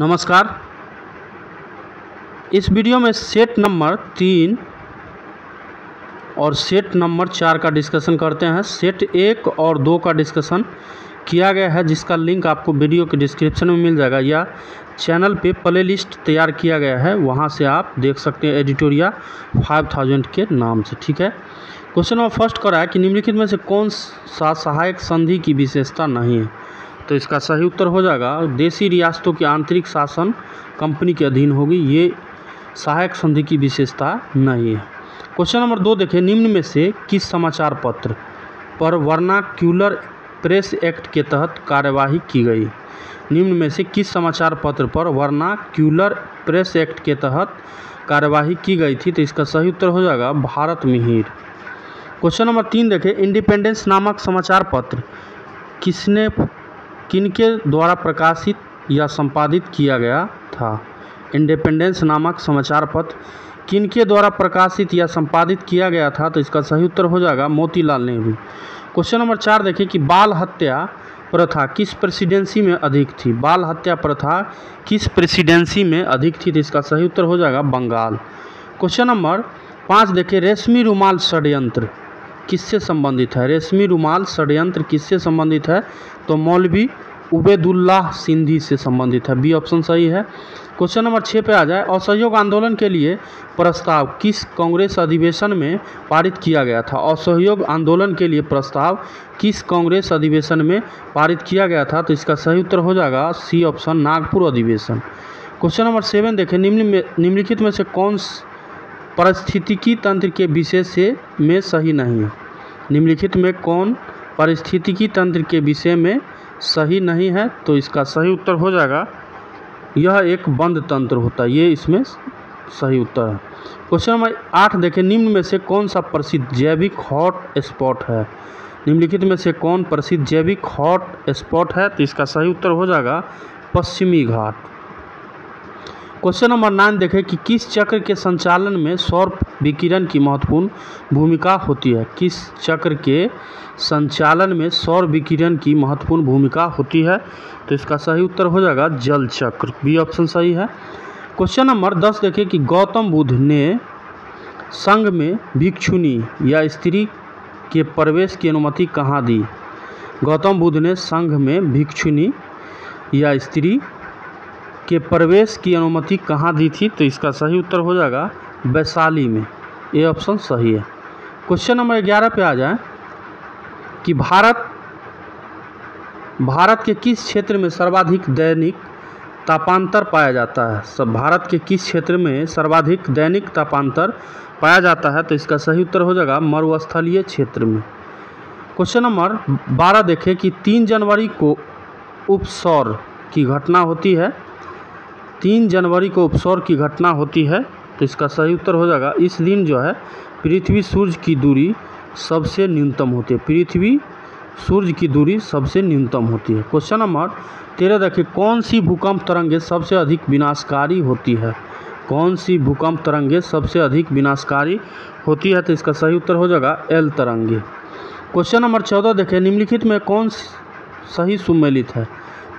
नमस्कार। इस वीडियो में सेट नंबर 3 और सेट नंबर 4 का डिस्कशन करते हैं। सेट 1 और 2 का डिस्कशन किया गया है, जिसका लिंक आपको वीडियो के डिस्क्रिप्शन में मिल जाएगा या चैनल पे प्ले लिस्ट तैयार किया गया है, वहां से आप देख सकते हैं एडिटोरिया 5000 के नाम से। ठीक है, क्वेश्चन नंबर फर्स्ट करा है कि निम्नलिखित में से कौन सा सहायक संधि की विशेषता नहीं है, तो इसका सही उत्तर हो जाएगा देशी रियासतों के आंतरिक शासन कंपनी के अधीन होगी, ये सहायक संधि की विशेषता नहीं है। क्वेश्चन नंबर 2 देखें, निम्न में से किस समाचार पत्र पर वर्नाक्यूलर प्रेस एक्ट के तहत कार्यवाही की गई। निम्न में से किस समाचार पत्र पर वर्नाक्यूलर प्रेस एक्ट के तहत कार्यवाही की गई थी, तो इसका सही उत्तर हो जाएगा भारत मिहिर। क्वेश्चन नंबर 3 देखें, इंडिपेंडेंस नामक समाचार पत्र किसने किनके द्वारा प्रकाशित या संपादित किया गया था। इंडिपेंडेंस नामक समाचार पत्र किनके द्वारा प्रकाशित या संपादित किया गया था, तो इसका सही उत्तर हो जाएगा मोतीलाल नेहरू। क्वेश्चन नंबर 4 देखिए कि बाल हत्या प्रथा किस प्रेसिडेंसी में अधिक थी। बाल हत्या प्रथा किस प्रेसिडेंसी में अधिक थी, तो इसका सही उत्तर हो जाएगा बंगाल। क्वेश्चन नंबर 5 देखिए, रेशमी रुमाल षड्यंत्र किससे संबंधित है। रेशमी रुमाल षड्यंत्र किससे संबंधित है, तो मौलवी उबेदुल्लाह सिंधी से संबंधित है, बी ऑप्शन सही है। क्वेश्चन नंबर 6 पे आ जाए, असहयोग आंदोलन के लिए प्रस्ताव किस कांग्रेस अधिवेशन में पारित किया गया था। असहयोग आंदोलन के लिए प्रस्ताव किस कांग्रेस अधिवेशन में पारित किया गया था, तो इसका सही उत्तर हो जाएगा सी ऑप्शन नागपुर अधिवेशन। क्वेश्चन नंबर 7 देखें, निम्नलिखित में से कौन पारिस्थितिकी तंत्र के विषय से में सही नहीं है। निम्नलिखित में कौन पारिस्थितिकी तंत्र के विषय में सही नहीं है, तो इसका सही उत्तर हो जाएगा यह एक बंद तंत्र होता है, ये इसमें सही उत्तर है। क्वेश्चन नंबर 8 देखें, निम्न में से कौन सा प्रसिद्ध जैविक हॉट स्पॉट है। निम्नलिखित में से कौन प्रसिद्ध जैविक हॉट स्पॉट है, तो इसका सही उत्तर हो जाएगा पश्चिमी घाट। क्वेश्चन नंबर 9 देखें कि किस चक्र के संचालन में सौर विकिरण की महत्वपूर्ण भूमिका होती है। किस चक्र के संचालन में सौर विकिरण की महत्वपूर्ण भूमिका होती है, तो इसका सही उत्तर हो जाएगा जल चक्र, बी ऑप्शन सही है। क्वेश्चन नंबर 10 देखें कि गौतम बुद्ध ने संघ में भिक्षुणी या स्त्री के प्रवेश की अनुमति कहाँ दी। गौतम बुद्ध ने संघ में भिक्षुणी या स्त्री के प्रवेश की अनुमति कहाँ दी थी, तो इसका सही उत्तर हो जाएगा वैशाली में, ये ऑप्शन सही है। क्वेश्चन नंबर 11 पे आ जाए कि भारत के किस क्षेत्र में सर्वाधिक दैनिक तापांतर पाया जाता है। सब भारत के किस क्षेत्र में सर्वाधिक दैनिक तापांतर पाया जाता है, तो इसका सही उत्तर हो जाएगा मरुस्थलीय क्षेत्र में। क्वेश्चन नंबर 12 देखें कि 3 जनवरी को उपसौर की घटना होती है। 3 जनवरी को उपसौर की घटना होती है, तो इसका सही उत्तर हो जाएगा इस दिन जो है पृथ्वी सूर्य की दूरी सबसे न्यूनतम होती है। पृथ्वी सूर्य की दूरी सबसे न्यूनतम होती है। क्वेश्चन नंबर 13 देखिए, कौन सी भूकंप तरंगें सबसे अधिक विनाशकारी होती है। कौन सी भूकंप तरंगें सबसे अधिक विनाशकारी होती है, तो इसका सही उत्तर हो जाएगा एल तरंगे। क्वेश्चन नंबर 14 देखिए, निम्नलिखित में कौन सही सुमेलित है।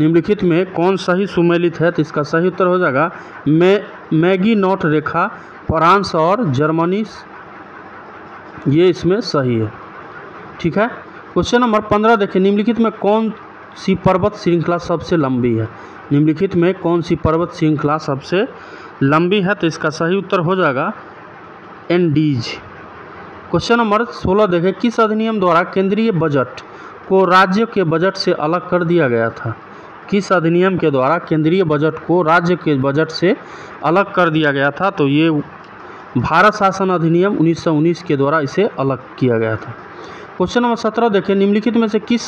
निम्नलिखित में कौन सही सुमेलित है, तो इसका सही उत्तर हो जाएगा मैगी नॉट रेखा फ्रांस और जर्मनी, ये इसमें सही है। ठीक है, क्वेश्चन नंबर 15 देखिए, निम्नलिखित में कौन सी पर्वत श्रृंखला सबसे लंबी है। निम्नलिखित में कौन सी पर्वत श्रृंखला सबसे लंबी है, तो इसका सही उत्तर हो जाएगा एंडीज। क्वेश्चन नंबर 16 देखें, किस अधिनियम द्वारा केंद्रीय बजट को राज्य के बजट से अलग कर दिया गया था। किस अधिनियम के द्वारा केंद्रीय बजट को राज्य के बजट से अलग कर दिया गया था, तो ये भारत शासन अधिनियम 1919 के द्वारा इसे अलग किया गया था। क्वेश्चन नंबर 17 देखें, निम्नलिखित में से किस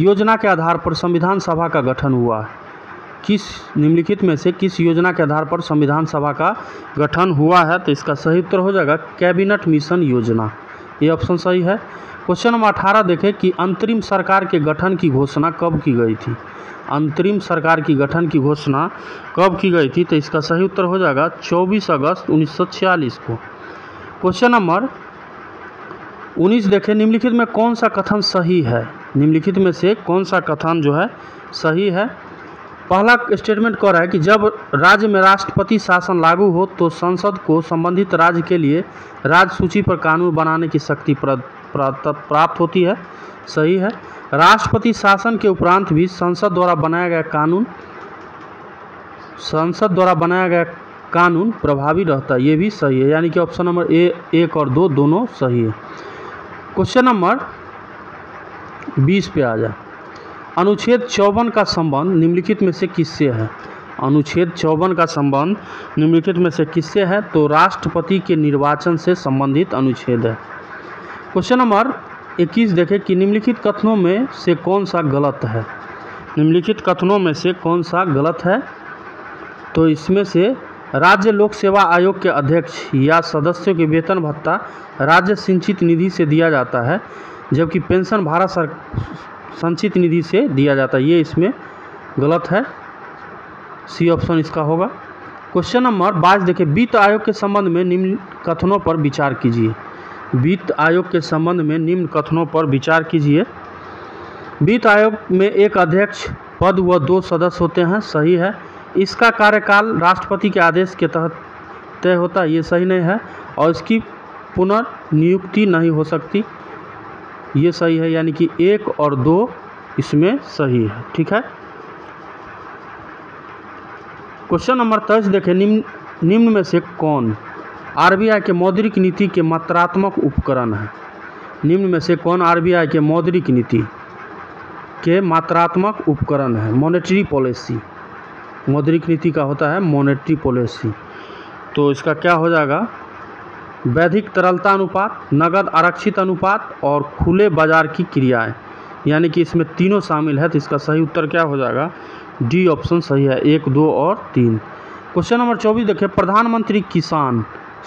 योजना के आधार पर संविधान सभा का गठन हुआ है। किस निम्नलिखित में से किस योजना के आधार पर संविधान सभा का गठन हुआ है, तो इसका सही उत्तर हो जाएगा कैबिनेट मिशन योजना, ये ऑप्शन सही है। क्वेश्चन नंबर 18 देखें कि अंतरिम सरकार के गठन की घोषणा कब की गई थी। अंतरिम सरकार की गठन की घोषणा कब की गई थी, तो इसका सही उत्तर हो जाएगा 24 अगस्त 1946 को। क्वेश्चन नंबर 19 देखें, निम्नलिखित में कौन सा कथन सही है। निम्नलिखित में से कौन सा कथन जो है सही है, पहला स्टेटमेंट कह रहा है कि जब राज्य में राष्ट्रपति शासन लागू हो तो संसद को संबंधित राज्य के लिए राज्य सूची पर कानून बनाने की शक्ति प्राप्त होती है। सही है। राष्ट्रपति शासन के उपरांत भी संसद द्वारा बनाया गया कानून प्रभावी रहता है। ये भी सही है, यानी कि ऑप्शन नंबर ए 1 और 2 दोनों सही है। क्वेश्चन नंबर 20 पे आ जाए। अनुच्छेद 54 का संबंध निम्नलिखित में से किससे है? अनुच्छेद 54 का संबंध निम्नलिखित में से किससे है? तो राष्ट्रपति के निर्वाचन से संबंधित अनुच्छेद है। क्वेश्चन नंबर 21 देखें कि निम्नलिखित कथनों में से कौन सा गलत है? निम्नलिखित कथनों में से कौन सा गलत है? तो इसमें से राज्य लोक सेवा आयोग के अध्यक्ष या सदस्यों के वेतन भत्ता राज्य संचित निधि से दिया जाता है, जबकि पेंशन भारत संचित निधि से दिया जाता है। ये इसमें गलत है, सी ऑप्शन इसका होगा। क्वेश्चन नंबर 22 देखिए, वित्त आयोग के संबंध में निम्न कथनों पर विचार कीजिए। वित्त आयोग के संबंध में निम्न कथनों पर विचार कीजिए। वित्त आयोग में एक अध्यक्ष पद व 2 सदस्य होते हैं। सही है। इसका कार्यकाल राष्ट्रपति के आदेश के तहत तय होता है। ये सही नहीं है। और इसकी पुनर्नियुक्ति नहीं हो सकती। ये सही है, यानी कि 1 और 2 इसमें सही है। ठीक है। क्वेश्चन नंबर 23 देखें, निम्न में से कौन आरबीआई के मौद्रिक नीति के मात्रात्मक उपकरण है? निम्न में से कौन आरबीआई के मौद्रिक नीति के मात्रात्मक उपकरण है? मॉनेटरी पॉलिसी, मौद्रिक नीति का होता है मॉनेटरी पॉलिसी। तो इसका क्या हो जाएगा? वैधिक तरलता अनुपात, नगद आरक्षित अनुपात और खुले बाजार की क्रियाएं, यानी कि इसमें तीनों शामिल है। तो इसका सही उत्तर क्या हो जाएगा? डी ऑप्शन सही है, 1, 2 और 3। क्वेश्चन नंबर 24 देखिए, प्रधानमंत्री किसान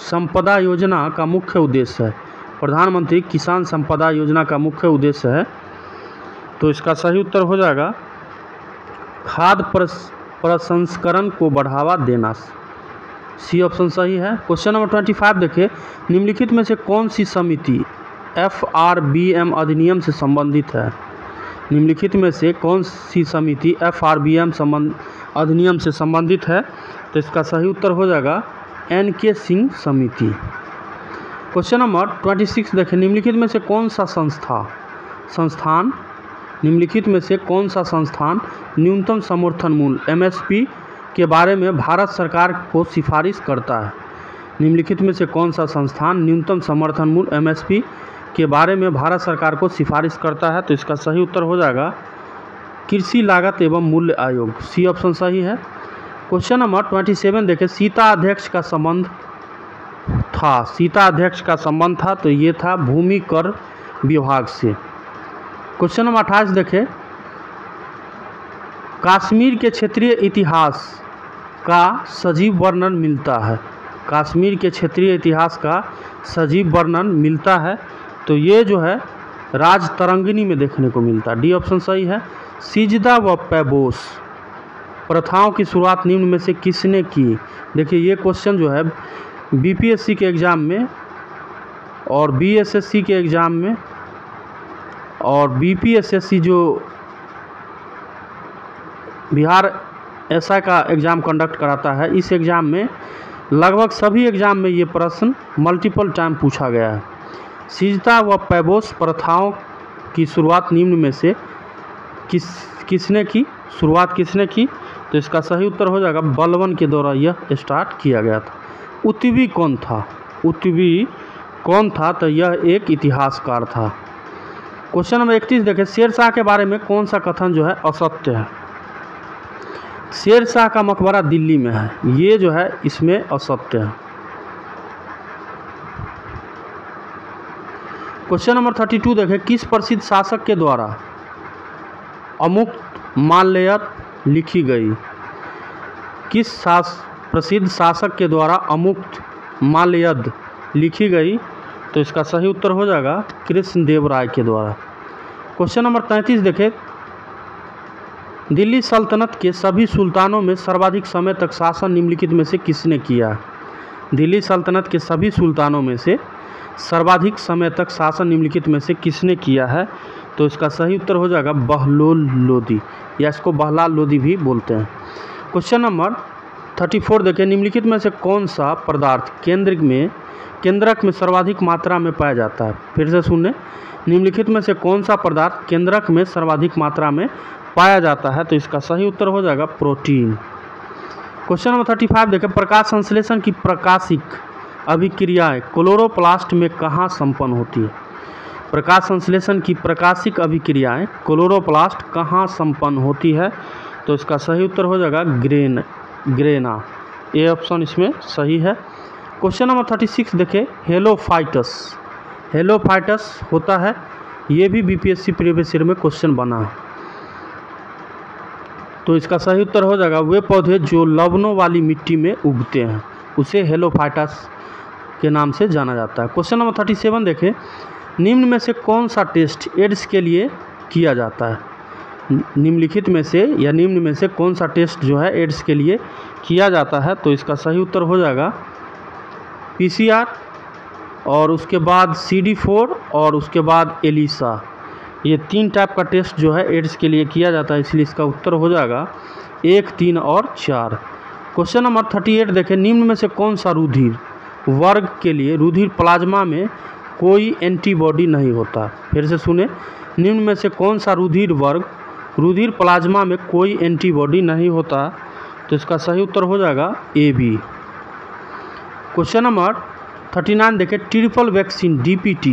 संपदा योजना का मुख्य उद्देश्य है। प्रधानमंत्री किसान संपदा योजना का मुख्य उद्देश्य है। तो इसका सही उत्तर हो जाएगा खाद्य प्रसंस्करण को बढ़ावा देना। सी ऑप्शन सही है। क्वेश्चन नंबर 25 देखिए, निम्नलिखित में से कौन सी समिति एफआरबीएम अधिनियम से संबंधित है? निम्नलिखित में से कौन सी समिति एफआरबीएम अधिनियम से संबंधित है? तो इसका सही उत्तर हो जाएगा एनके सिंह समिति। क्वेश्चन नंबर 26 देखिए, निम्नलिखित में से कौन सा संस्थान निम्नलिखित में से कौन सा संस्थान न्यूनतम समर्थन मूल्य MSP के बारे में भारत सरकार को सिफारिश करता है? निम्नलिखित में से कौन सा संस्थान न्यूनतम समर्थन मूल्य MSP के बारे में भारत सरकार को सिफारिश करता है? तो इसका सही उत्तर हो जाएगा कृषि लागत एवं मूल्य आयोग। सी ऑप्शन सही है। क्वेश्चन नंबर 27 देखें, सीता अध्यक्ष का संबंध था तो ये था भूमि कर विभाग से। क्वेश्चन नंबर 28 देखें, कश्मीर के क्षेत्रीय इतिहास का सजीव वर्णन मिलता है। कश्मीर के क्षेत्रीय इतिहास का सजीव वर्णन मिलता है। तो ये जो है राज तरंगिणी में देखने को मिलता है। डी ऑप्शन सही है। सिजदा व पैबोस प्रथाओं की शुरुआत निम्न में से किसने की? देखिए ये क्वेश्चन जो है BPSC के एग्ज़ाम में और BSSC के एग्ज़ाम में और BPSSC जो बिहार एसआई का एग्ज़ाम कंडक्ट कराता है, इस एग्ज़ाम में लगभग सभी एग्ज़ाम में ये प्रश्न मल्टीपल टाइम पूछा गया है। सिजदा व पैबोस प्रथाओं की शुरुआत निम्न में से किसने की? तो इसका सही उत्तर हो जाएगा बलवन के द्वारा यह स्टार्ट किया गया था। उत्बी कौन था? तो यह एक इतिहासकार था। क्वेश्चन नंबर 31 देखें, शेरशाह के बारे में कौन सा कथन जो है असत्य है? शेरशाह का मकबरा दिल्ली में है, ये जो है इसमें असत्य है। क्वेश्चन नंबर 32 देखें, किस प्रसिद्ध शासक के द्वारा अमुक्तमाल्यदा लिखी गई? प्रसिद्ध शासक के द्वारा अमुक्तमाल्यदा लिखी गई। तो इसका सही उत्तर हो जाएगा कृष्णदेव राय के द्वारा। क्वेश्चन नंबर 33 देखें, दिल्ली सल्तनत के सभी सुल्तानों में सर्वाधिक समय तक शासन निम्नलिखित में से किसने किया? दिल्ली सल्तनत के सभी सुल्तानों में से सर्वाधिक समय तक शासन निम्नलिखित में से किसने किया है? तो इसका सही उत्तर हो जाएगा बहलोल लोदी या इसको बहलाल लोदी भी बोलते हैं। क्वेश्चन नंबर 34 देखिए, निम्नलिखित में से कौन सा पदार्थ केंद्रक में सर्वाधिक मात्रा में पाया जाता है। फिर से सुनने, निम्नलिखित में से कौन सा पदार्थ केंद्रक में सर्वाधिक मात्रा में पाया जाता है, तो इसका सही उत्तर हो जाएगा प्रोटीन। क्वेश्चन नंबर 35 देखें, प्रकाश संश्लेषण की प्रकाशिक अभिक्रियाएँ क्लोरोप्लास्ट में कहाँ संपन्न होती है। प्रकाश संश्लेषण की प्रकाशिक अभिक्रियाएँ क्लोरोप्लास्ट कहाँ संपन्न होती है, तो इसका सही उत्तर हो जाएगा ग्रेना, ये ऑप्शन इसमें सही है। क्वेश्चन नंबर 36 देखें, हेलोफाइटस होता है, ये भी बीपीएससी प्रीवियस ईयर में क्वेश्चन बना है, तो इसका सही उत्तर हो जाएगा वे पौधे जो लवणों वाली मिट्टी में उगते हैं उसे हेलोफाइटस के नाम से जाना जाता है। क्वेश्चन नंबर 37 देखें, निम्न में से कौन सा टेस्ट एड्स के लिए किया जाता है। निम्नलिखित में से या निम्न में से कौन सा टेस्ट जो है एड्स के लिए किया जाता है, तो इसका सही उत्तर हो जाएगा पीसीआर और उसके बाद CD4 और उसके बाद एलिसा, ये तीन टाइप का टेस्ट जो है एड्स के लिए किया जाता है, इसलिए इसका उत्तर हो जाएगा 1, 3 और 4। क्वेश्चन नंबर 38 देखें, निम्न में से कौन सा रुधिर वर्ग के लिए रुधिर प्लाज्मा में कोई एंटीबॉडी नहीं होता। फिर से सुने, निम्न में से कौन सा रुधिर वर्ग रुधिर प्लाज्मा में कोई एंटीबॉडी नहीं होता, तो इसका सही उत्तर हो जाएगा AB। क्वेश्चन नंबर 39 देखें, ट्रिपल वैक्सीन DPT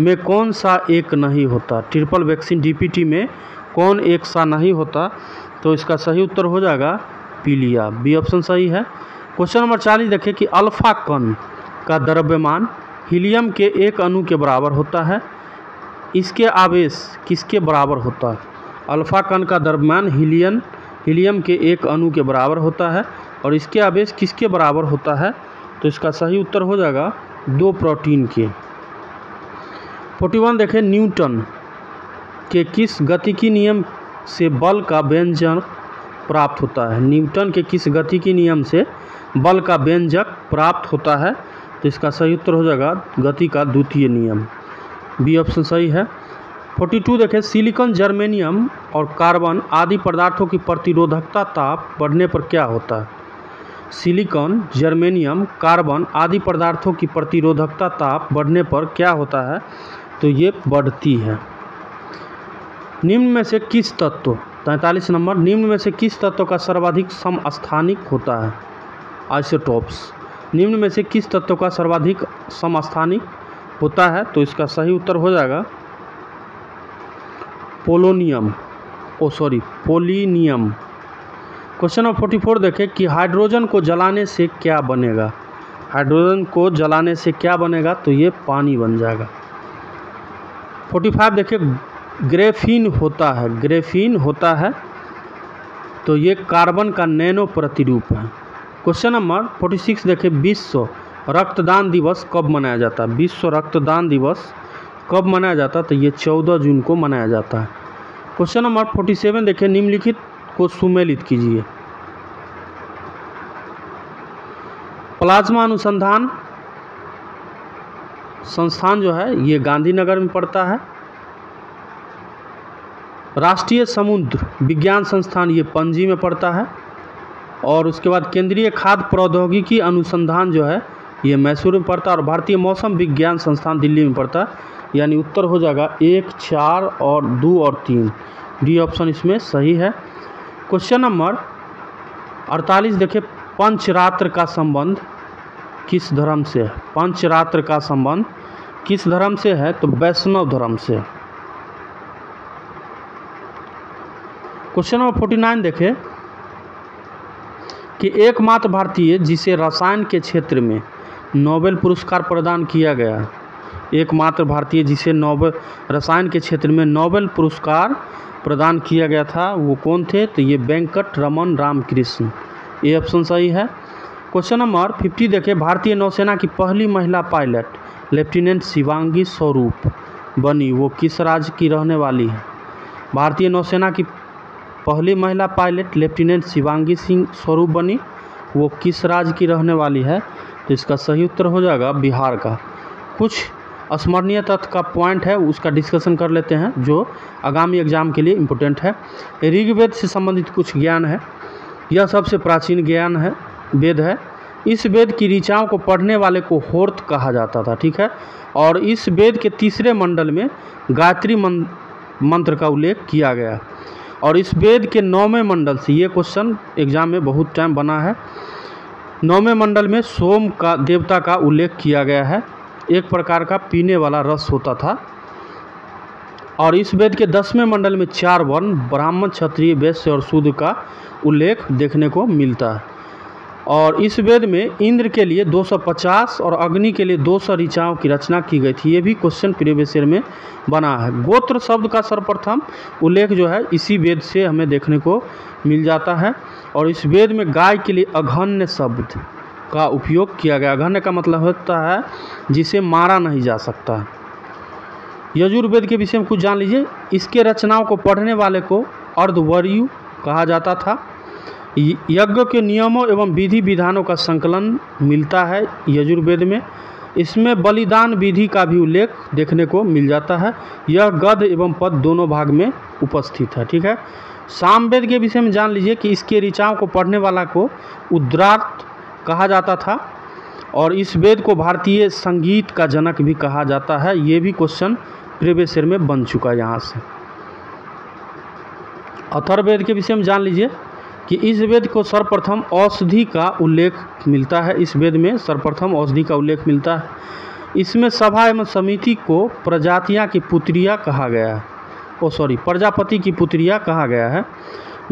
में कौन सा एक नहीं होता। ट्रिपल वैक्सीन DPT में कौन एक सा नहीं होता, तो इसका सही उत्तर हो जाएगा पीलिया, B ऑप्शन सही है। क्वेश्चन नंबर 40 देखें कि अल्फा कण का द्रव्यमान हीलियम के एक अणु के बराबर होता है, इसके आवेश किसके बराबर होता है। अल्फा कण का द्रव्यमान हीलियम के एक अणु के बराबर होता है और इसके आवेश किसके बराबर होता है, तो इसका सही उत्तर हो जाएगा 2 प्रोटीन के। 41 देखें, न्यूटन के किस गतिकी नियम से बल का व्यंजक प्राप्त होता है। न्यूटन के किस गतिकी नियम से बल का व्यंजक प्राप्त होता है, तो इसका सही उत्तर हो जाएगा गति का द्वितीय नियम, B ऑप्शन सही है। 42 देखें, सिलिकॉन, जर्मेनियम और कार्बन आदि पदार्थों की प्रतिरोधकता ताप बढ़ने पर क्या होता है। सिलिकॉन, जर्मेनियम, कार्बन आदि पदार्थों की प्रतिरोधकता ताप बढ़ने पर क्या होता है, तो ये बढ़ती है। निम्न में से किस तत्व 43 नंबर, निम्न में से किस तत्व का सर्वाधिक समस्थानिक होता है। आइसोटोप्स, निम्न में से किस तत्व का सर्वाधिक समस्थानिक होता है, तो इसका सही उत्तर हो जाएगा पोलीनियम। क्वेश्चन नंबर 44 देखें कि हाइड्रोजन को जलाने से क्या बनेगा। हाइड्रोजन को जलाने से क्या बनेगा, तो ये पानी बन जाएगा। 45 देखें, ग्रेफीन होता है, तो ये कार्बन का नैनो प्रतिरूप है। क्वेश्चन नंबर 46 देखें, विश्व रक्तदान दिवस कब मनाया जाता है। विश्व रक्तदान दिवस कब मनाया जाता है, तो ये 14 जून को मनाया जाता है। क्वेश्चन नंबर 47 देखें, निम्नलिखित को सुमेलित कीजिए। प्लाज्मा अनुसंधान संस्थान जो है ये गांधीनगर में पड़ता है। राष्ट्रीय समुद्र विज्ञान संस्थान ये पणजी में पड़ता है और उसके बाद केंद्रीय खाद्य प्रौद्योगिकी अनुसंधान जो है ये मैसूर में पड़ता है और भारतीय मौसम विज्ञान संस्थान दिल्ली में पड़ता है, यानी उत्तर हो जाएगा 1, 4 और 2 और 3, डी ऑप्शन इसमें सही है। क्वेश्चन नंबर 48 देखें, पंचरात्र का संबंध किस धर्म से है। पंचरात्र का संबंध किस धर्म से है, तो वैष्णव धर्म से। क्वेश्चन नंबर 49 देखें कि एकमात्र भारतीय जिसे रसायन के क्षेत्र में नोबेल पुरस्कार प्रदान किया गया। एकमात्र भारतीय जिसे रसायन के क्षेत्र में नोबेल पुरस्कार प्रदान किया गया था वो कौन थे, तो ये वेंकट रमन रामकृष्ण, ये ऑप्शन सही है। क्वेश्चन नंबर 50 देखें, भारतीय नौसेना की पहली महिला पायलट लेफ्टिनेंट शिवांगी स्वरूप बनी, वो किस राज्य की रहने वाली है। भारतीय नौसेना की पहली महिला पायलट लेफ्टिनेंट शिवांगी सिंह स्वरूप बनी, वो किस राज्य की रहने वाली है, तो इसका सही उत्तर हो जाएगा बिहार का। कुछ स्मरणीय तथ्य का पॉइंट है, उसका डिस्कशन कर लेते हैं जो आगामी एग्जाम के लिए इम्पोर्टेंट है। ऋग्वेद से संबंधित कुछ ज्ञान है। यह सबसे प्राचीन ज्ञान है, वेद है। इस वेद की ऋचाओं को पढ़ने वाले को होर्त कहा जाता था, ठीक है। और इस वेद के तीसरे मंडल में गायत्री मंत्र का उल्लेख किया गया। और इस वेद के नौवें मंडल से ये क्वेश्चन एग्जाम में बहुत टाइम बना है। नौवें मंडल में सोम का देवता का उल्लेख किया गया है। एक प्रकार का पीने वाला रस होता था। और इस वेद के 10वें मंडल में 4 वर्ण ब्राह्मण, क्षत्रिय, वैश्य और शूद्र का उल्लेख देखने को मिलता है। और इस वेद में इंद्र के लिए 250 और अग्नि के लिए 200 ऋचाओं की रचना की गई थी। ये भी क्वेश्चन प्रीवियस ईयर में बना है। गोत्र शब्द का सर्वप्रथम उल्लेख जो है इसी वेद से हमें देखने को मिल जाता है। और इस वेद में गाय के लिए अघन्य शब्द का उपयोग किया गया। अघन्य का मतलब होता है जिसे मारा नहीं जा सकता है। यजुर्वेद के विषय में कुछ जान लीजिए। इसके रचनाओं को पढ़ने वाले को अर्धवर्यु कहा जाता था। यज्ञ के नियमों एवं विधि विधानों का संकलन मिलता है यजुर्वेद में। इसमें बलिदान विधि का भी उल्लेख देखने को मिल जाता है। यह गद एवं पद दोनों भाग में उपस्थित है, ठीक है। सामवेद के विषय में जान लीजिए कि इसके ऋचाओं को पढ़ने वाला को उद्रात कहा जाता था। और इस वेद को भारतीय संगीत का जनक भी कहा जाता है। ये भी क्वेश्चन प्रीवियस ईयर में बन चुका है यहाँ से। अथर्ववेद के विषय में जान लीजिए कि इस वेद को सर्वप्रथम औषधि का उल्लेख मिलता है। इस वेद में सर्वप्रथम औषधि का उल्लेख मिलता है। इसमें सभा एवं समिति को प्रजातियाँ की पुत्रिया कहा गया है। प्रजापति की पुत्रिया कहा गया है।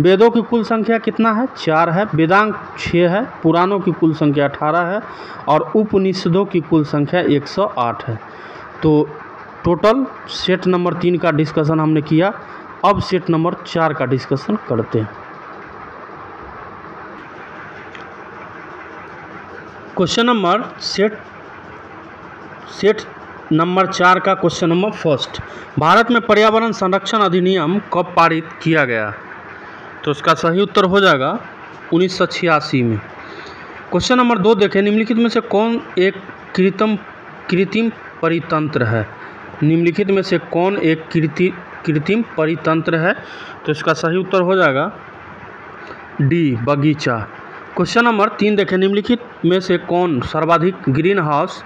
वेदों की कुल संख्या कितना है? 4 है। वेदांग 6 है। पुराणों की कुल संख्या 18 है। और उपनिषदों की कुल संख्या 108 है। तो टोटल सेट नंबर 3 का डिस्कशन हमने किया। अब सेट नंबर 4 का डिस्कशन करते हैं। क्वेश्चन नंबर सेट नंबर 4 का क्वेश्चन नंबर 1। भारत में पर्यावरण संरक्षण अधिनियम कब पारित किया गया? तो उसका सही उत्तर हो जाएगा 1986 में। क्वेश्चन नंबर 2 देखें। निम्नलिखित में से कौन एक कृत्रिम परितंत्र है? निम्नलिखित में से कौन एक कृत्रिम परितंत्र है? तो इसका सही उत्तर हो जाएगा डी, बगीचा। क्वेश्चन नंबर 3 देखें। निम्नलिखित में से कौन सर्वाधिक ग्रीन हाउस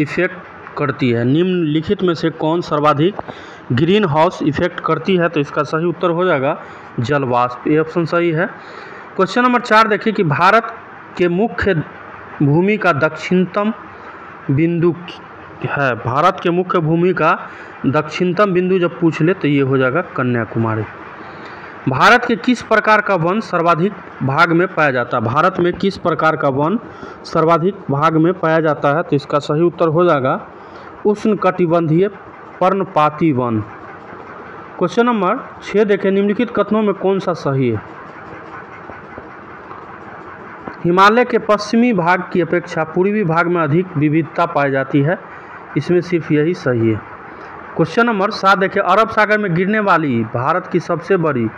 इफेक्ट करती है? निम्नलिखित में से कौन सर्वाधिक ग्रीन हाउस इफेक्ट करती है? तो इसका सही उत्तर हो जाएगा जलवाष्प। ये ऑप्शन सही है। क्वेश्चन नंबर 4 देखिए कि भारत के मुख्य भूमि का दक्षिणतम बिंदु है। भारत के मुख्य भूमि का दक्षिणतम बिंदु जब पूछ ले तो ये हो जाएगा कन्याकुमारी। भारत के किस प्रकार का वन सर्वाधिक भाग में पाया जाता है? भारत में किस प्रकार का वन सर्वाधिक भाग में पाया जाता है? तो इसका सही उत्तर हो जाएगा उष्णकटिबंधीय पर्णपाती वन। क्वेश्चन नंबर 6 देखें। निम्नलिखित कथनों में कौन सा सही है? हिमालय के पश्चिमी भाग की अपेक्षा पूर्वी भाग में अधिक विविधता पाई जाती है। इसमें सिर्फ यही सही है। क्वेश्चन नंबर 7 देखिए। अरब सागर में गिरने वाली भारत की सबसे बड़ी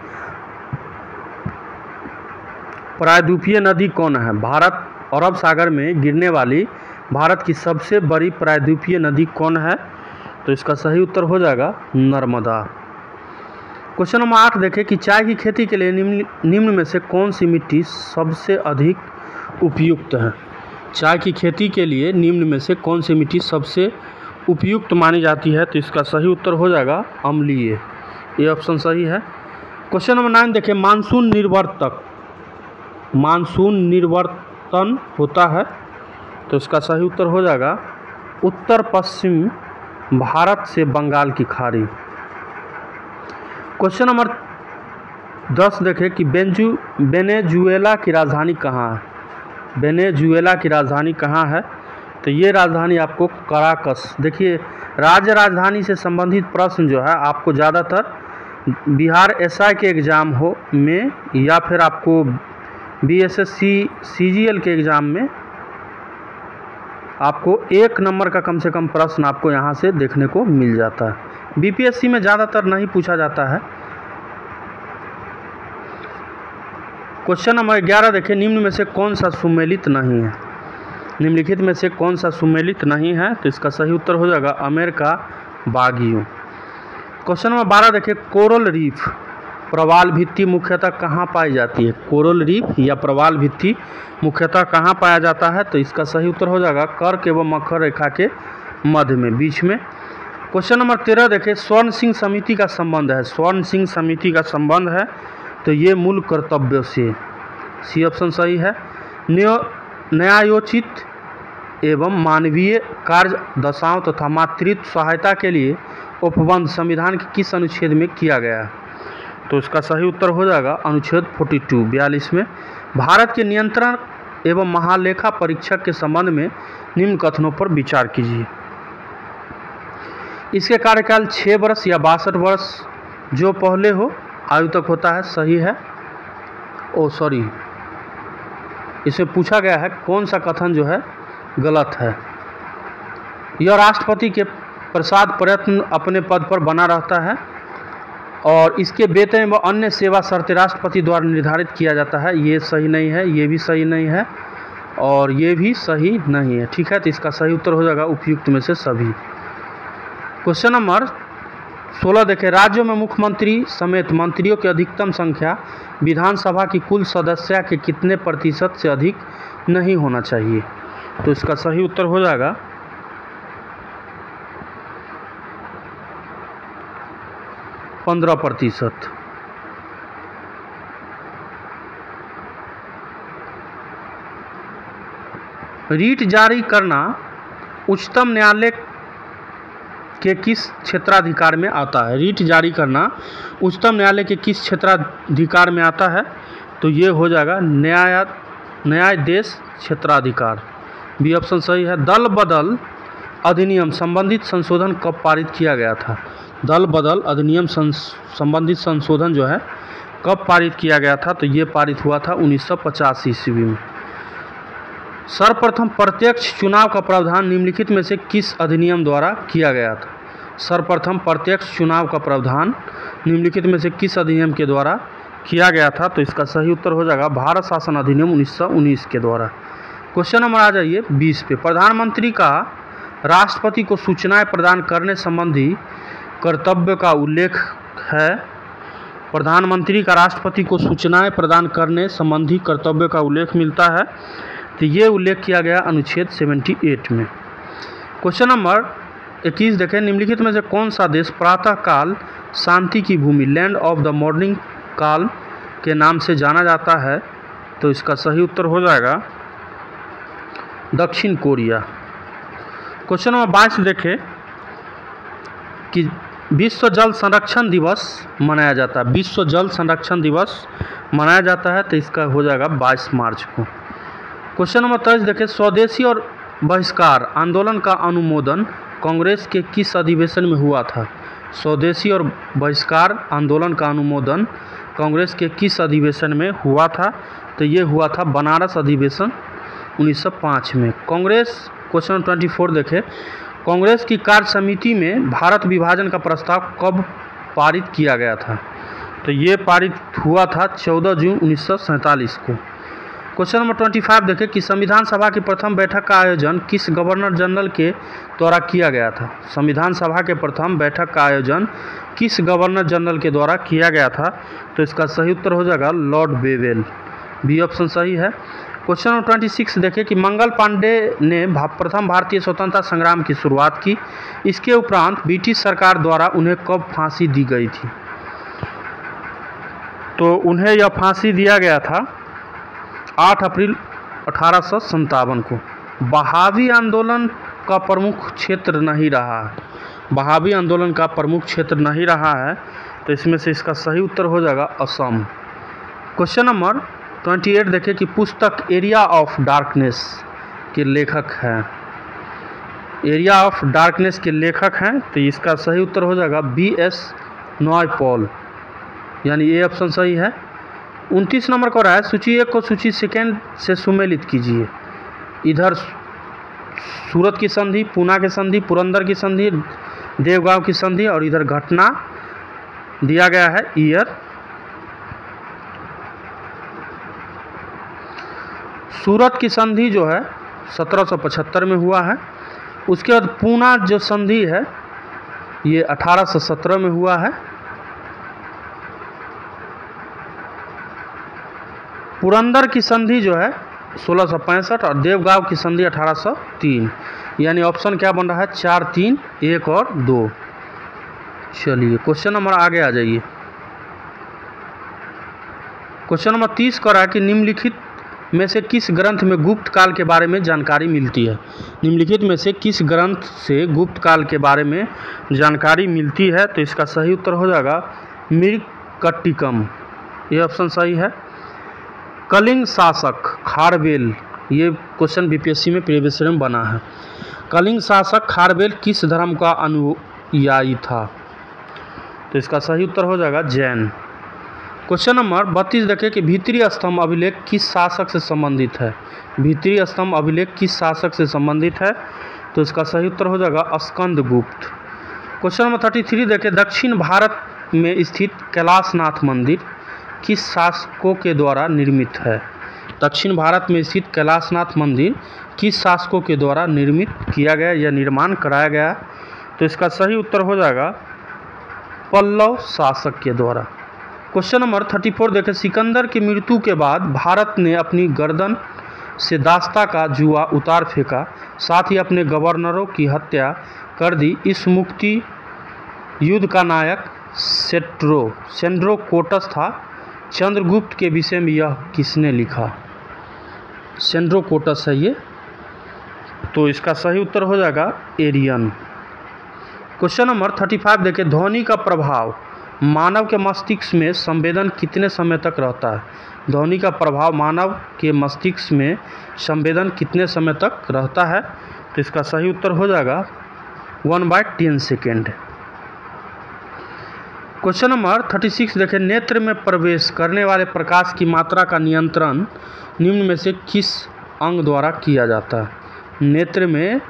प्रायद्वीपीय नदी कौन है? भारत अरब सागर में गिरने वाली भारत की सबसे बड़ी प्रायद्वीपीय नदी कौन है? तो इसका सही उत्तर हो जाएगा नर्मदा। क्वेश्चन नंबर 8 देखें कि चाय की खेती के लिए निम्न में से कौन सी मिट्टी सबसे अधिक उपयुक्त है? चाय की खेती के लिए निम्न में से कौन सी मिट्टी सबसे उपयुक्त मानी जाती है? तो इसका सही उत्तर हो जाएगा अम्लीय। ये ऑप्शन सही है। क्वेश्चन नंबर 9 देखिए। मानसून निर्वर्तन होता है। तो इसका सही उत्तर हो जाएगा उत्तर पश्चिम भारत से बंगाल की खाड़ी। क्वेश्चन नंबर 10 देखें कि वेनेजुएला की राजधानी कहाँ है? वेनेजुएला की राजधानी कहाँ है? तो ये राजधानी आपको कराकस। देखिए राज्य राजधानी से संबंधित प्रश्न जो है आपको ज़्यादातर बिहार एसआई के एग्ज़ाम हो में या फिर आपको BSSC CGL के एग्ज़ाम में आपको 1 नंबर का कम से कम प्रश्न आपको यहाँ से देखने को मिल जाता है। BPSC में ज़्यादातर नहीं पूछा जाता है। क्वेश्चन नंबर 11 देखिए। निम्न में से कौन सा सुमेलित नहीं है? निम्नलिखित में से कौन सा सुमेलित नहीं है? तो इसका सही उत्तर हो जाएगा अमेरिका बागियों। क्वेश्चन नंबर 12 देखिए, कोरल रीफ प्रवाल भित्ति मुख्यतः कहाँ पाई जाती है? कोरल रीफ या प्रवाल भित्ति मुख्यतः कहाँ पाया जाता है? तो इसका सही उत्तर हो जाएगा कर्क एवं मकर रेखा के मध्य में, बीच में। क्वेश्चन नंबर 13 देखिए, स्वर्ण सिंह समिति का संबंध है, स्वर्ण सिंह समिति का संबंध है तो ये मूल कर्तव्यों से, सी ऑप्शन सही है। न्यायोचित एवं मानवीय कार्य दशाओं तथा मातृत्व सहायता के लिए उपबंध संविधान के किस अनुच्छेद में किया गया? तो इसका सही उत्तर हो जाएगा अनुच्छेद 42, 42 में। भारत के नियंत्रण एवं महालेखा परीक्षक के संबंध में निम्न कथनों पर विचार कीजिए। इसके कार्यकाल 6 वर्ष या 62 वर्ष जो पहले हो आयु तक होता है, सही है। इसे पूछा गया है कौन सा कथन जो है गलत है। यह राष्ट्रपति के प्रसाद प्रयत्न अपने पद पर बना रहता है और इसके वेतन व अन्य सेवा शर्तें राष्ट्रपति द्वारा निर्धारित किया जाता है, ये सही नहीं है, ये भी सही नहीं है और ये भी सही नहीं है, ठीक है। तो इसका सही उत्तर हो जाएगा उपयुक्त में से सभी। क्वेश्चन नंबर 16 देखें, राज्यों में मुख्यमंत्री समेत मंत्रियों की अधिकतम संख्या विधानसभा की कुल सदस्या के कितने प्रतिशत से अधिक नहीं होना चाहिए? तो इसका सही उत्तर हो जाएगा 15%। रीट जारी करना उच्चतम न्यायालय के किस क्षेत्राधिकार में आता है? रीट जारी करना उच्चतम न्यायालय के किस क्षेत्राधिकार में आता है? तो ये हो जाएगा न्यायाधीश क्षेत्राधिकार, बी ऑप्शन सही है। दल बदल अधिनियम संबंधित संशोधन कब पारित किया गया था? दल बदल अधिनियम संबंधित संशोधन जो है कब पारित किया गया था? तो ये पारित हुआ था 1950 ईस्वी में। सर्वप्रथम प्रत्यक्ष चुनाव का प्रावधान निम्नलिखित में से किस अधिनियम द्वारा किया गया था? सर्वप्रथम प्रत्यक्ष चुनाव का प्रावधान निम्नलिखित में से किस अधिनियम के द्वारा किया गया था? तो इसका सही उत्तर हो जाएगा भारत शासन अधिनियम 1919 के द्वारा। क्वेश्चन नंबर आ जाइए 20 पे, प्रधानमंत्री का राष्ट्रपति को सूचनाएं प्रदान करने संबंधी कर्तव्य का उल्लेख है। प्रधानमंत्री का राष्ट्रपति को सूचनाएं प्रदान करने संबंधी कर्तव्य का उल्लेख मिलता है तो ये उल्लेख किया गया अनुच्छेद 78 में। क्वेश्चन नंबर 21 देखें, निम्नलिखित में से कौन सा देश प्रातःकाल शांति की भूमि लैंड ऑफ द मॉर्निंग काल के नाम से जाना जाता है? तो इसका सही उत्तर हो जाएगा दक्षिण कोरिया। क्वेश्चन नंबर 22 देखें कि विश्व जल संरक्षण दिवस मनाया जाता है, विश्व जल संरक्षण दिवस मनाया जाता है तो इसका हो जाएगा 22 मार्च को। क्वेश्चन नंबर 23 देखें, स्वदेशी और बहिष्कार आंदोलन का अनुमोदन कांग्रेस के किस अधिवेशन में हुआ था? स्वदेशी और बहिष्कार आंदोलन का अनुमोदन कांग्रेस के किस अधिवेशन में हुआ था? तो ये हुआ था बनारस अधिवेशन 1905 में। कांग्रेस, क्वेश्चन 24 देखें, कांग्रेस की कार्य समिति में भारत विभाजन का प्रस्ताव कब पारित किया गया था? तो ये पारित हुआ था 14 जून 1947 को। क्वेश्चन नंबर 25 देखें कि संविधान सभा की प्रथम बैठक का आयोजन किस गवर्नर जनरल के द्वारा किया गया था? संविधान सभा के प्रथम बैठक का आयोजन किस गवर्नर जनरल के द्वारा किया गया था? तो इसका सही उत्तर हो जाएगा लॉर्ड बेवेल, बी ऑप्शन सही है। क्वेश्चन नंबर 26 देखें कि मंगल पांडे ने प्रथम भारतीय स्वतंत्रता संग्राम की शुरुआत की, इसके उपरांत ब्रिटिश सरकार द्वारा उन्हें कब फांसी दी गई थी? तो उन्हें यह फांसी दिया गया था 8 अप्रैल 1857 को। बहावी आंदोलन का प्रमुख क्षेत्र नहीं रहा है, बहावी आंदोलन का प्रमुख क्षेत्र नहीं रहा है तो इसमें से इसका सही उत्तर हो जाएगा असम। क्वेश्चन नंबर 28 देखें कि पुस्तक एरिया ऑफ डार्कनेस के लेखक हैं, एरिया ऑफ डार्कनेस के लेखक हैं तो इसका सही उत्तर हो जाएगा B.S. नॉयपॉल, यानी ये ऑप्शन सही है। 29 नंबर का रहा है, सूची 1 को सूची 2nd से सुमेलित कीजिए। इधर सूरत की संधि, पूना की संधि, पुरंदर की संधि, देवगांव की संधि और इधर घटना दिया गया है ईयर। सूरत की संधि जो है 1775 में हुआ है। उसके बाद पूना जो संधि है ये 1817 में हुआ है। पुरंदर की संधि जो है 1665 और देवगांव की संधि 1803, यानी ऑप्शन क्या बन रहा है 4, 3, 1 और 2। चलिए क्वेश्चन नंबर आगे आ जाइए। क्वेश्चन नंबर 30 कर रहा है कि निम्नलिखित में से किस ग्रंथ में गुप्त काल के बारे में जानकारी मिलती है। निम्नलिखित में से किस ग्रंथ से गुप्त काल के बारे में जानकारी मिलती है, तो इसका सही उत्तर हो जाएगा मृकटिकम, ये ऑप्शन सही है। कलिंग शासक खारवेल, ये क्वेश्चन बीपीएससी में प्रीवियस ईयर में बना है। कलिंग शासक खारवेल किस धर्म का अनुयायी था, तो इसका सही उत्तर हो जाएगा जैन। क्वेश्चन नंबर 32 देखें कि भीतरी स्तंभ अभिलेख किस शासक से संबंधित है। भीतरी स्तंभ अभिलेख किस शासक से संबंधित है, तो इसका सही उत्तर हो जाएगा स्कंदगुप्त। क्वेश्चन नंबर 33 देखें दक्षिण भारत में स्थित कैलाशनाथ मंदिर किस शासकों के द्वारा निर्मित है। दक्षिण भारत में स्थित कैलाशनाथ मंदिर किस शासकों के द्वारा निर्मित किया गया या निर्माण कराया गया, तो इसका सही उत्तर हो जाएगा पल्लव शासक के द्वारा। क्वेश्चन नंबर 34 देखें सिकंदर की मृत्यु के बाद भारत ने अपनी गर्दन से दास्ता का जुआ उतार फेंका, साथ ही अपने गवर्नरों की हत्या कर दी। इस मुक्ति युद्ध का नायक सेंड्रोकोटस था। चंद्रगुप्त के विषय में यह किसने लिखा, सेंड्रोकोटस है ये, तो इसका सही उत्तर हो जाएगा एरियन। क्वेश्चन नंबर 35 देखें ध्वनि का प्रभाव मानव के मस्तिष्क में संवेदन कितने समय तक रहता है। ध्वनि का प्रभाव मानव के मस्तिष्क में संवेदन कितने समय तक रहता है, तो इसका सही उत्तर हो जाएगा 1/10 सेकेंड। क्वेश्चन नंबर 36 देखें नेत्र में प्रवेश करने वाले प्रकाश की मात्रा का नियंत्रण निम्न में से किस अंग द्वारा किया जाता है। नेत्र में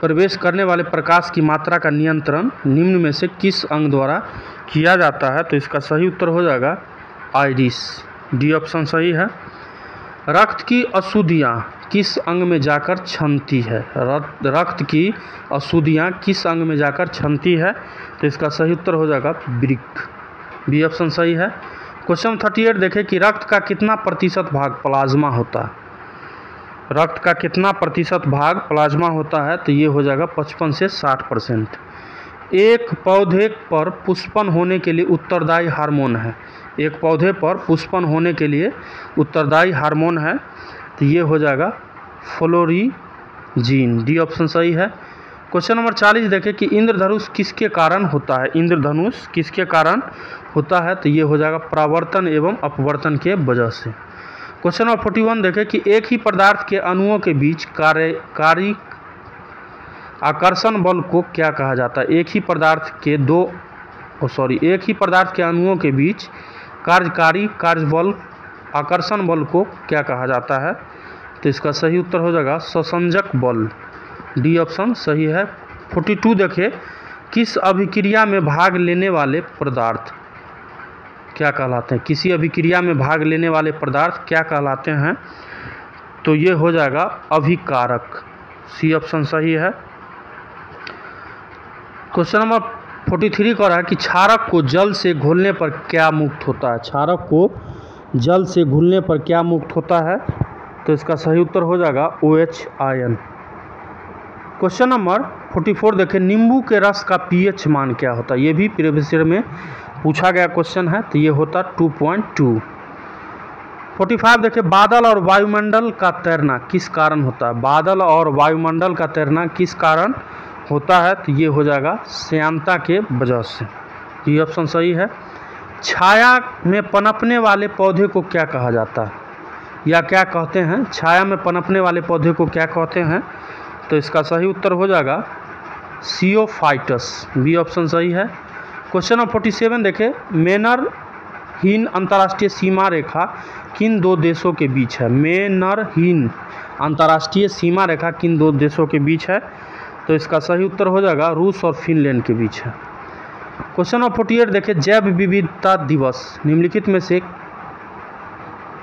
प्रवेश करने वाले प्रकाश की मात्रा का नियंत्रण निम्न में से किस अंग द्वारा किया जाता है, तो इसका सही उत्तर हो जाएगा आइरिस, डी ऑप्शन सही है। रक्त की अशुद्धियाँ किस अंग में जाकर क्षमती है। रक्त की अशुद्धियाँ किस अंग में जाकर क्षमती है, तो इसका सही उत्तर हो जाएगा वृक्क, बी ऑप्शन सही है। क्वेश्चन 38 देखें कि रक्त का कितना प्रतिशत भाग प्लाज्मा होता है। रक्त का कितना प्रतिशत भाग प्लाज्मा होता है, तो ये हो जाएगा 55 से 60%। एक पौधे पर पुष्पन होने के लिए उत्तरदायी हार्मोन है। एक पौधे पर पुष्पन होने के लिए उत्तरदायी हार्मोन है, तो ये हो जाएगा फ्लोरीजीन, डी ऑप्शन सही है। क्वेश्चन नंबर 40 देखें कि इंद्रधनुष किसके कारण होता है। इंद्रधनुष किसके कारण होता है, तो ये हो जाएगा परावर्तन एवं अपवर्तन के वजह से। क्वेश्चन नंबर 41 देखें कि एक ही पदार्थ के अणुओं के बीच कार्यकारी आकर्षण बल को क्या कहा जाता है। एक ही पदार्थ के अणुओं के बीच कार्यकारी आकर्षण बल को क्या कहा जाता है, तो इसका सही उत्तर हो जाएगा ससंजक बल, डी ऑप्शन सही है। 42 देखें किस अभिक्रिया में भाग लेने वाले पदार्थ क्या कहलाते हैं। किसी अभिक्रिया में भाग लेने वाले पदार्थ क्या कहलाते हैं, तो ये हो जाएगा अभिकारक, सी ऑप्शन सही है। क्वेश्चन नंबर 43 कह रहा है कि क्षारक को जल से घोलने पर क्या मुक्त होता है। क्षारक को जल से घुलने पर क्या मुक्त होता है, तो इसका सही उत्तर हो जाएगा OH आयन। क्वेश्चन नंबर 44 देखें नींबू के रस का pH मान क्या होता है। ये भी प्रीवियस ईयर में पूछा गया क्वेश्चन है, तो ये होता 2.2। 45 देखें बादल और वायुमंडल का तैरना किस कारण होता है। बादल और वायुमंडल का तैरना किस कारण होता है, तो ये हो जाएगा श्यानता के वजह से, ये ऑप्शन सही है। छाया में पनपने वाले पौधे को क्या कहा जाता है या क्या कहते हैं। छाया में पनपने वाले पौधे को क्या कहते हैं, तो इसका सही उत्तर हो जाएगा सियोफाइटस, बी ऑप्शन सही है। क्वेश्चन नंबर 47 देखें मैनरहीन अंतर्राष्ट्रीय सीमा रेखा किन दो देशों के बीच है। मैनरहीन अंतर्राष्ट्रीय सीमा रेखा किन दो देशों के बीच है, तो इसका सही उत्तर हो जाएगा रूस और फिनलैंड के बीच है। क्वेश्चन नंबर 48 देखें जैव विविधता दिवस निम्नलिखित में से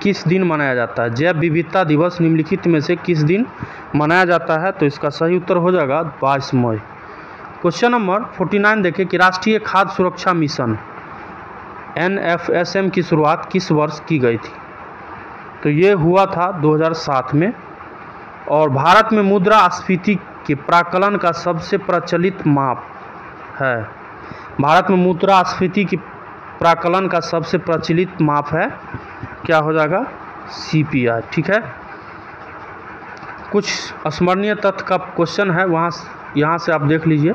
किस दिन मनाया जाता है? जैव विविधता दिवस निम्नलिखित में से किस दिन मनाया जाता है? तो इसका सही उत्तर हो जाएगा 22 मई। क्वेश्चन नंबर 49 देखें कि राष्ट्रीय खाद्य सुरक्षा मिशन NFSM की शुरुआत किस वर्ष की गई थी? तो ये हुआ था 2007 में। और भारत में मुद्रास्फीति के प्राकलन का सबसे प्रचलित माप है, भारत में मुद्रास्फीति की प्राकलन का सबसे प्रचलित माप है, क्या हो जाएगा? CPI। ठीक है, कुछ स्मरणीय तथ्य का क्वेश्चन है, वहाँ यहाँ से आप देख लीजिए।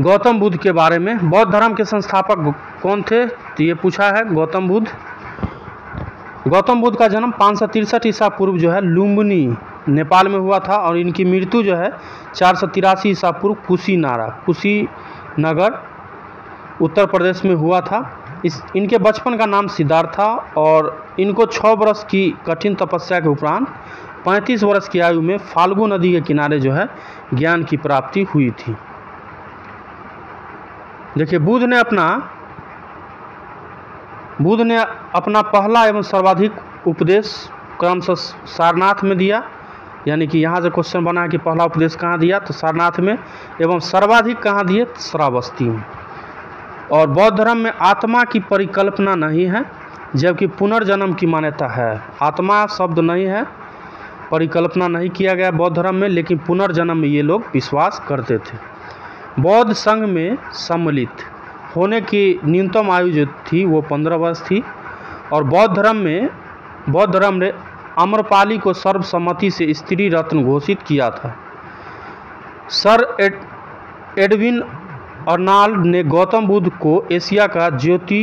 गौतम बुद्ध के बारे में, बौद्ध धर्म के संस्थापक कौन थे? तो ये पूछा है गौतम बुद्ध। गौतम बुद्ध का जन्म 563 ईसा पूर्व जो है लुम्बिनी नेपाल में हुआ था और इनकी मृत्यु जो है 483 ईसा पूर्व कुशीनगर उत्तर प्रदेश में हुआ था। इनके बचपन का नाम सिद्धार्थ था और इनको 6 वर्ष की कठिन तपस्या के उपरांत 35 वर्ष की आयु में फाल्गु नदी के किनारे जो है ज्ञान की प्राप्ति हुई थी। देखिए, बुद्ध ने अपना पहला एवं सर्वाधिक उपदेश क्रमशः सारनाथ में दिया, यानी कि यहाँ से क्वेश्चन बना कि पहला उपदेश कहाँ दिया? तो सारनाथ में। एवं सर्वाधिक कहाँ दिए? श्रावस्ती में। और बौद्ध धर्म में आत्मा की परिकल्पना नहीं है, जबकि पुनर्जन्म की मान्यता है। आत्मा शब्द नहीं है, परिकल्पना नहीं किया गया बौद्ध धर्म में, लेकिन पुनर्जन्म में ये लोग विश्वास करते थे। बौद्ध संघ में सम्मिलित होने की न्यूनतम आयु जो थी वो 15 वर्ष थी। और बौद्ध धर्म ने आम्रपाली को सर्वसम्मति से स्त्री रत्न घोषित किया था। सर एडविन अर्नाल्ड ने गौतम बुद्ध को एशिया का ज्योति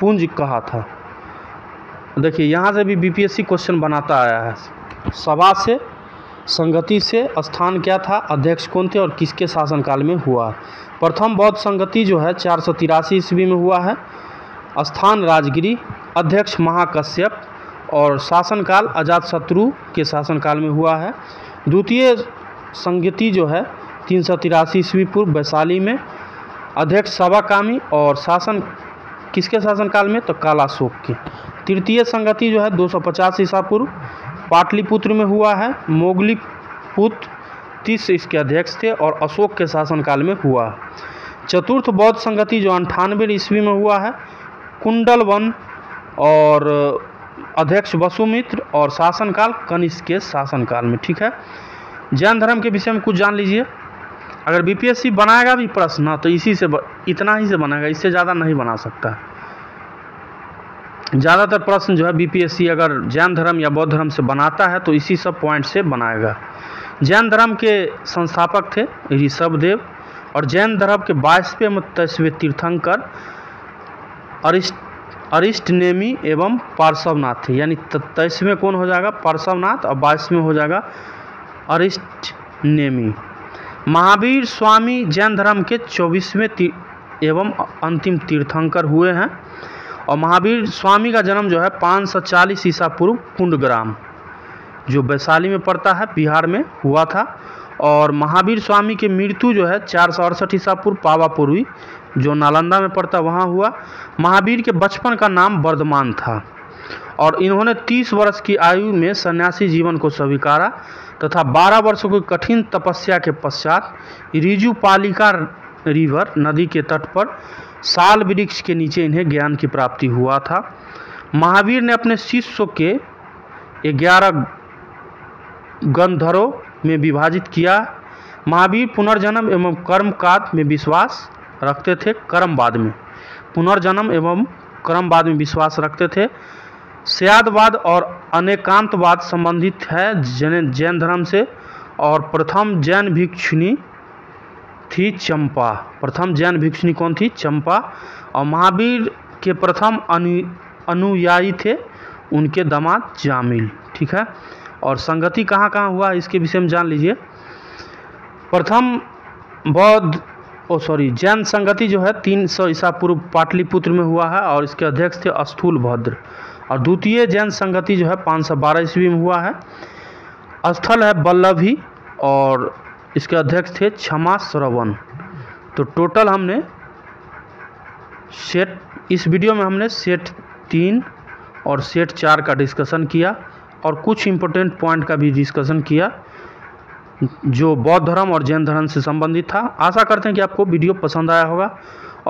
पुंज कहा था। देखिए, यहाँ से भी BPSC क्वेश्चन बनाता आया है। सभा से, संगति से, स्थान क्या था, अध्यक्ष कौन थे और किसके शासनकाल में हुआ? प्रथम बौद्ध संगति जो है 483 ईस्वी में हुआ है। स्थान राजगिरी, अध्यक्ष महाकश्यप और शासनकाल अजातशत्रु के शासनकाल में हुआ है। द्वितीय संगति जो है 383 ईस्वी पूर्व वैशाली में, अध्यक्ष सभाकामी और शासन किसके शासनकाल में? तो कालाशोक के। तृतीय संगति जो है 250 ईसा पूर्व पाटलिपुत्र में हुआ है। मोगलीपुत्र 30 इसके अध्यक्ष थे और अशोक के शासनकाल में हुआ। चतुर्थ बौद्ध संगति जो 98 ईस्वी में हुआ है, कुंडलवन और अध्यक्ष वसुमित्र और शासनकाल कनिष्क के शासनकाल में। ठीक है, जैन धर्म के विषय में कुछ जान लीजिए। अगर BPSC बनाएगा भी प्रश्न तो इसी से इतना ही से बनाएगा, इससे ज़्यादा नहीं बना सकता। ज़्यादातर प्रश्न जो है BPSC अगर जैन धर्म या बौद्ध धर्म से बनाता है तो इसी सब पॉइंट से बनाएगा। जैन धर्म के संस्थापक थे ऋषभदेव और जैन धर्म के 22वें 23वें तीर्थंकर अरिष्टनेमी एवं पार्श्वनाथ थे। यानी 23वें कौन हो जाएगा? पार्श्वनाथ, और 22वें हो जाएगा अरिष्टनेमी। महावीर स्वामी जैन धर्म के 24वें एवं अंतिम तीर्थंकर हुए हैं। और महावीर स्वामी का जन्म जो है 540 ईसा पूर्व कुंडग्राम जो वैशाली में पड़ता है, बिहार में हुआ था। और महावीर स्वामी की मृत्यु जो है 468 ईसा पूर्व पावापुरी जो नालंदा में पड़ता है वहाँ हुआ। महावीर के बचपन का नाम वर्धमान था और इन्होंने 30 वर्ष की आयु में सन्यासी जीवन को स्वीकारा तथा 12 वर्षों की कठिन तपस्या के पश्चात रिजुपालिका रिवर नदी के तट पर साल वृक्ष के नीचे इन्हें ज्ञान की प्राप्ति हुआ था। महावीर ने अपने शिष्यों के 11 गंधर्वों में विभाजित किया। महावीर पुनर्जन्म एवं कर्मकांड में विश्वास रखते थे, कर्मवाद में, पुनर्जन्म एवं कर्मवाद में विश्वास रखते थे। स्यादवाद और अनेकांतवाद संबंधित है जैन धर्म से। और प्रथम जैन भिक्षुणी थी चंपा। प्रथम जैन भिक्षुणी कौन थी? चंपा। और महावीर के प्रथम अनुयायी थे उनके दामाद जामिल। ठीक है, और संगति कहाँ कहाँ हुआ इसके विषय में जान लीजिए। प्रथम जैन संगति जो है 300 ईसा पूर्व पाटलिपुत्र में हुआ है और इसके अध्यक्ष थे स्थूलभद्र। और द्वितीय जैन संगति जो है 512 ईस्वी में हुआ है, स्थल है बल्लभी और इसके अध्यक्ष थे क्षमा श्रवण। तो टोटल हमने सेट इस वीडियो में हमने सेट 3 और सेट 4 का डिस्कशन किया और कुछ इम्पोर्टेंट पॉइंट का भी डिस्कशन किया जो बौद्ध धर्म और जैन धर्म से संबंधित था। आशा करते हैं कि आपको वीडियो पसंद आया होगा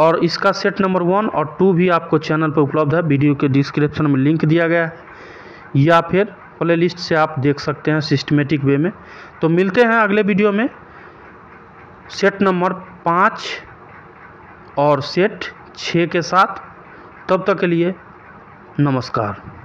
और इसका सेट नंबर 1 और 2 भी आपको चैनल पर उपलब्ध है। वीडियो के डिस्क्रिप्शन में लिंक दिया गया है या फिर प्ले लिस्ट से आप देख सकते हैं सिस्टमेटिक वे में। तो मिलते हैं अगले वीडियो में सेट नंबर 5 और सेट 6 के साथ। तब तक के लिए नमस्कार।